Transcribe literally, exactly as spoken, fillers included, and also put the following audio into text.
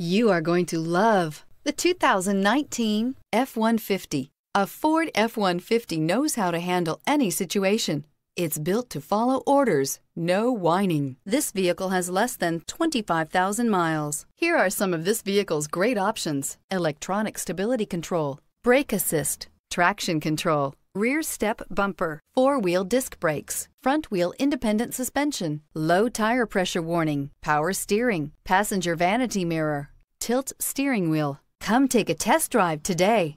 You are going to love the two thousand nineteen F one fifty. A Ford F one fifty knows how to handle any situation. It's built to follow orders, no whining. This vehicle has less than twenty-five thousand miles. Here are some of this vehicle's great options: electronic stability control, brake assist, traction control, rear step bumper, four-wheel disc brakes, front wheel independent suspension, low tire pressure warning, power steering, passenger vanity mirror, tilt steering wheel. Come take a test drive today.